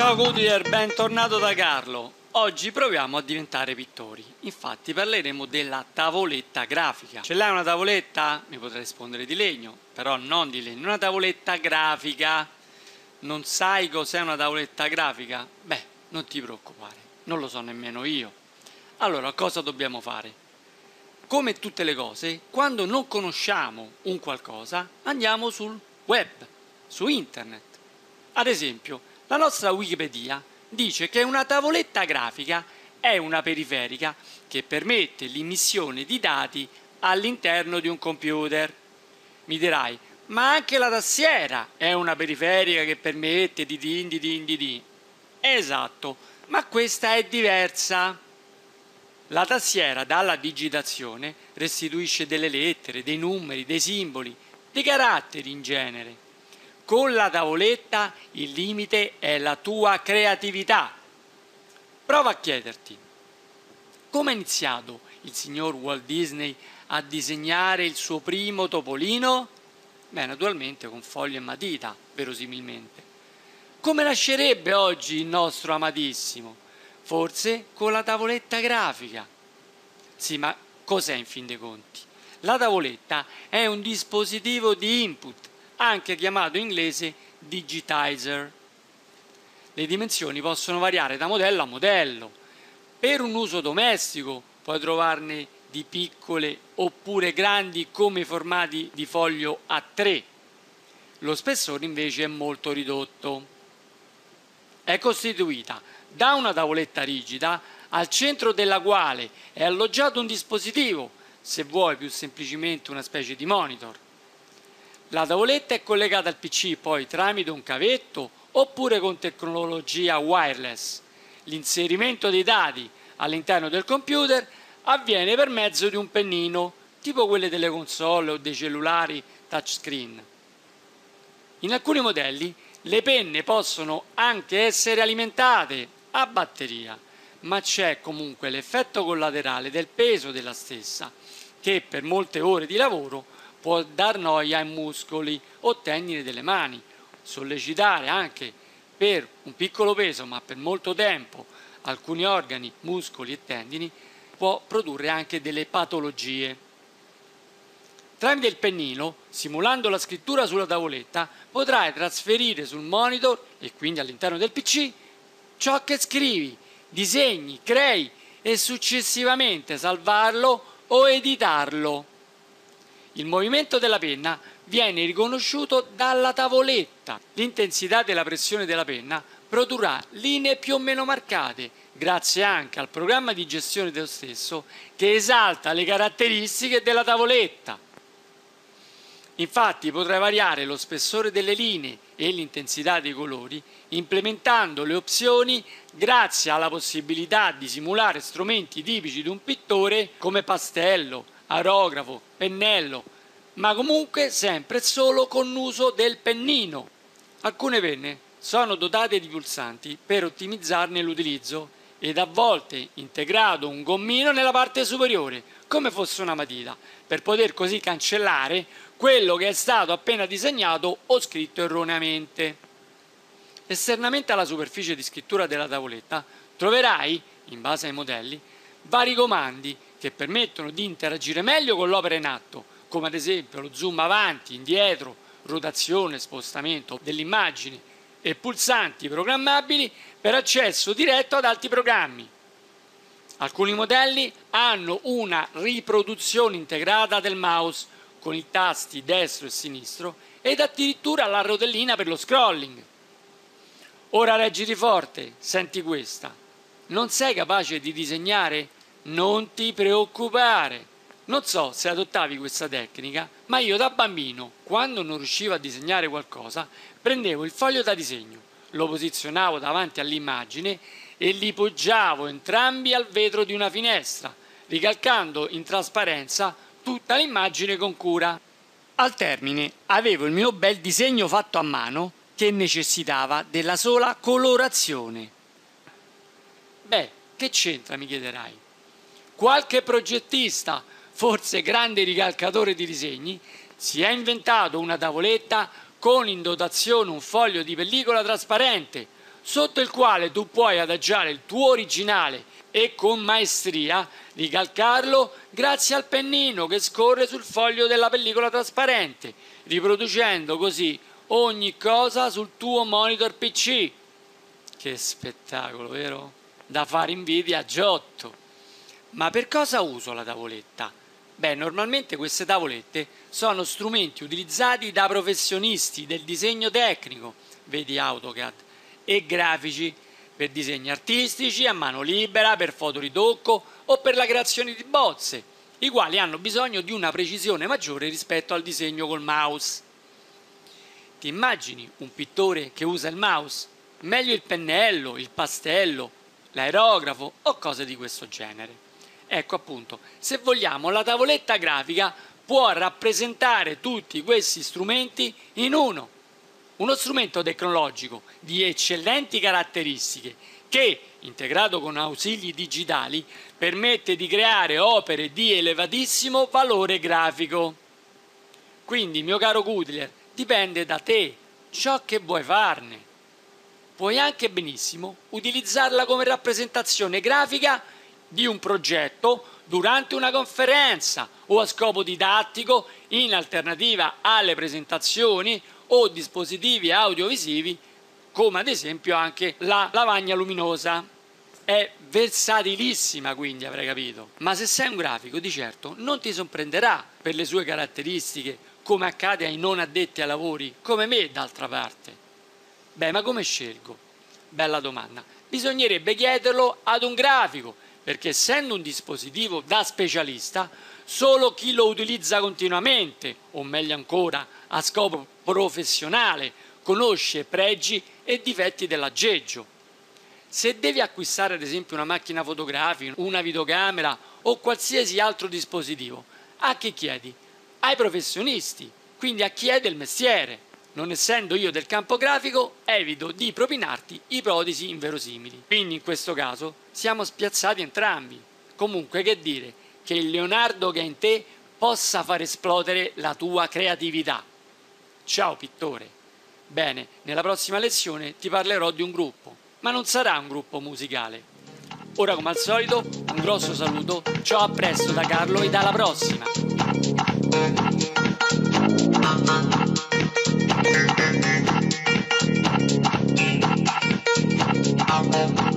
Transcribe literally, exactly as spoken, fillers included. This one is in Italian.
Ciao Gutierrez, bentornato da Carlo. Oggi proviamo a diventare pittori. Infatti parleremo della tavoletta grafica. Ce l'hai una tavoletta? Mi potrei rispondere di legno, però non di legno, una tavoletta grafica. Non sai cos'è una tavoletta grafica? Beh, non ti preoccupare, non lo so nemmeno io. Allora, cosa dobbiamo fare? Come tutte le cose, quando non conosciamo un qualcosa, andiamo sul web, su internet. Ad esempio, la nostra Wikipedia dice che una tavoletta grafica è una periferica che permette l'immissione di dati all'interno di un computer. Mi dirai, ma anche la tastiera è una periferica che permette di din di din di din. Esatto, ma questa è diversa. La tastiera dalla digitazione restituisce delle lettere, dei numeri, dei simboli, dei caratteri in genere. Con la tavoletta il limite è la tua creatività. Prova a chiederti, come ha iniziato il signor Walt Disney a disegnare il suo primo topolino? Beh, naturalmente con foglie e matita, verosimilmente. Come nascerebbe oggi il nostro amatissimo? Forse con la tavoletta grafica. Sì, ma cos'è in fin dei conti? La tavoletta è un dispositivo di input, anche chiamato in inglese digitizer. Le dimensioni possono variare da modello a modello. Per un uso domestico puoi trovarne di piccole oppure grandi come i formati di foglio A tre. Lo spessore invece è molto ridotto. È costituita da una tavoletta rigida al centro della quale è alloggiato un dispositivo, se vuoi più semplicemente una specie di monitor. La tavoletta è collegata al P C poi tramite un cavetto oppure con tecnologia wireless. L'inserimento dei dati all'interno del computer avviene per mezzo di un pennino, tipo quelle delle console o dei cellulari touchscreen. In alcuni modelli le penne possono anche essere alimentate a batteria, ma c'è comunque l'effetto collaterale del peso della stessa, che per molte ore di lavoro può dar noia ai muscoli o tendini delle mani, sollecitare anche per un piccolo peso, ma per molto tempo, alcuni organi, muscoli e tendini, può produrre anche delle patologie. Tramite il pennino, simulando la scrittura sulla tavoletta, potrai trasferire sul monitor e quindi all'interno del P C ciò che scrivi, disegni, crei e successivamente salvarlo o editarlo. Il movimento della penna viene riconosciuto dalla tavoletta. L'intensità della pressione della penna produrrà linee più o meno marcate, grazie anche al programma di gestione dello stesso che esalta le caratteristiche della tavoletta. Infatti potrai variare lo spessore delle linee e l'intensità dei colori implementando le opzioni grazie alla possibilità di simulare strumenti tipici di un pittore come pastello, aerografo, pennello, ma comunque sempre e solo con l'uso del pennino. Alcune penne sono dotate di pulsanti per ottimizzarne l'utilizzo ed a volte integrato un gommino nella parte superiore, come fosse una matita, per poter così cancellare quello che è stato appena disegnato o scritto erroneamente. Esternamente alla superficie di scrittura della tavoletta troverai, in base ai modelli, vari comandi che permettono di interagire meglio con l'opera in atto, come ad esempio lo zoom avanti, indietro, rotazione, spostamento dell'immagine, e pulsanti programmabili per accesso diretto ad altri programmi. Alcuni modelli hanno una riproduzione integrata del mouse con i tasti destro e sinistro ed addirittura la rotellina per lo scrolling. Ora reggiti forte, senti questa. Non sei capace di disegnare? Non ti preoccupare. Non so se adottavi questa tecnica, ma io da bambino, quando non riuscivo a disegnare qualcosa, prendevo il foglio da disegno, lo posizionavo davanti all'immagine e li poggiavo entrambi al vetro di una finestra, ricalcando in trasparenza tutta l'immagine con cura. Al termine avevo il mio bel disegno fatto a mano che necessitava della sola colorazione. Beh, che c'entra, mi chiederai? Qualche progettista, forse grande ricalcatore di disegni, si è inventato una tavoletta con in dotazione un foglio di pellicola trasparente, sotto il quale tu puoi adagiare il tuo originale e con maestria ricalcarlo grazie al pennino che scorre sul foglio della pellicola trasparente, riproducendo così ogni cosa sul tuo monitor P C. Che spettacolo, vero? Da fare invidia a Giotto. Ma per cosa uso la tavoletta? Beh, normalmente queste tavolette sono strumenti utilizzati da professionisti del disegno tecnico, vedi AutoCAD, e grafici, per disegni artistici, a mano libera, per fotoritocco o per la creazione di bozze, i quali hanno bisogno di una precisione maggiore rispetto al disegno col mouse. Ti immagini un pittore che usa il mouse? Meglio il pennello, il pastello, l'aerografo o cose di questo genere. Ecco appunto, se vogliamo, la tavoletta grafica può rappresentare tutti questi strumenti in uno. Uno strumento tecnologico di eccellenti caratteristiche che, integrato con ausili digitali, permette di creare opere di elevatissimo valore grafico. Quindi, mio caro Goodler, dipende da te ciò che vuoi farne. Puoi anche benissimo utilizzarla come rappresentazione grafica di un progetto durante una conferenza o a scopo didattico in alternativa alle presentazioni o dispositivi audiovisivi come ad esempio anche la lavagna luminosa. È versatilissima, quindi, avrei capito. Ma se sei un grafico, di certo non ti sorprenderà per le sue caratteristiche, come accade ai non addetti ai lavori come me d'altra parte. Beh, ma come scelgo? Bella domanda. Bisognerebbe chiederlo ad un grafico, perché essendo un dispositivo da specialista, solo chi lo utilizza continuamente, o meglio ancora, a scopo professionale, conosce pregi e difetti dell'aggeggio. Se devi acquistare ad esempio una macchina fotografica, una videocamera o qualsiasi altro dispositivo, a chi chiedi? Ai professionisti, quindi a chi è del mestiere. Non essendo io del campo grafico, evito di propinarti ipotesi inverosimili. Quindi in questo caso siamo spiazzati entrambi. Comunque, che dire, che il Leonardo che è in te possa far esplodere la tua creatività. Ciao pittore. Bene, nella prossima lezione ti parlerò di un gruppo, ma non sarà un gruppo musicale. Ora, come al solito, un grosso saluto, ciao, a presto da Carlo e alla prossima! Thank you.